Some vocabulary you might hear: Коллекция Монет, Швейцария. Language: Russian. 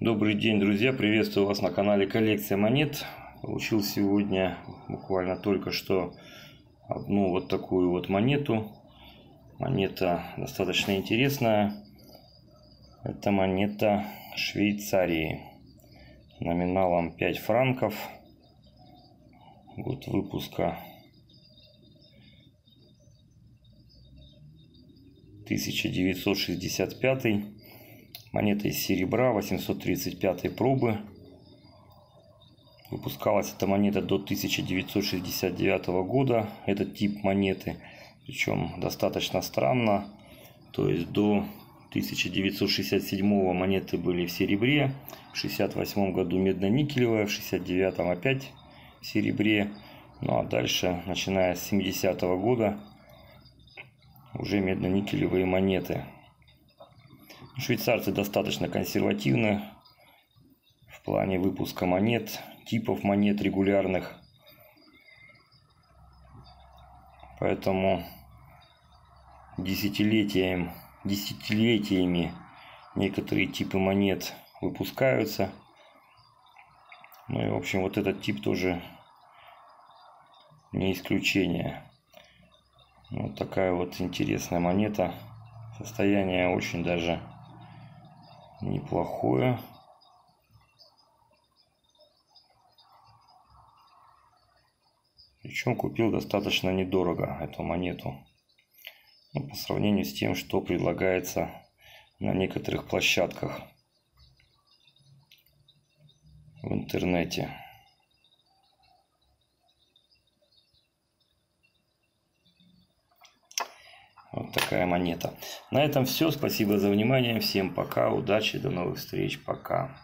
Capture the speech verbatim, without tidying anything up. Добрый день, друзья! Приветствую вас на канале Коллекция Монет. Получил сегодня буквально только что одну вот такую вот монету. Монета достаточно интересная. Это монета Швейцарии. Номиналом пять франков. Год выпуска тысяча девятьсот шестьдесят пятый. Монета из серебра, восемьсот тридцать пятой пробы. Выпускалась эта монета до тысяча девятьсот шестьдесят девятого года. Этот тип монеты, причем достаточно странно. То есть до тысяча девятьсот шестьдесят седьмого монеты были в серебре. В шестьдесят восьмом году медно-никелевая, в шестьдесят девятом опять в серебре. Ну а дальше, начиная с семидесятого года, уже медно-никелевые монеты. Швейцарцы достаточно консервативны в плане выпуска монет, типов монет регулярных. Поэтому десятилетиями, десятилетиями некоторые типы монет выпускаются. Ну и в общем вот этот тип тоже не исключение. Вот такая вот интересная монета. Состояние очень даже неплохое. Причем купил достаточно недорого эту монету. Ну, по сравнению с тем, что предлагается на некоторых площадках в интернете. Вот такая монета. На этом все. Спасибо за внимание. Всем пока, удачи, до новых встреч. Пока.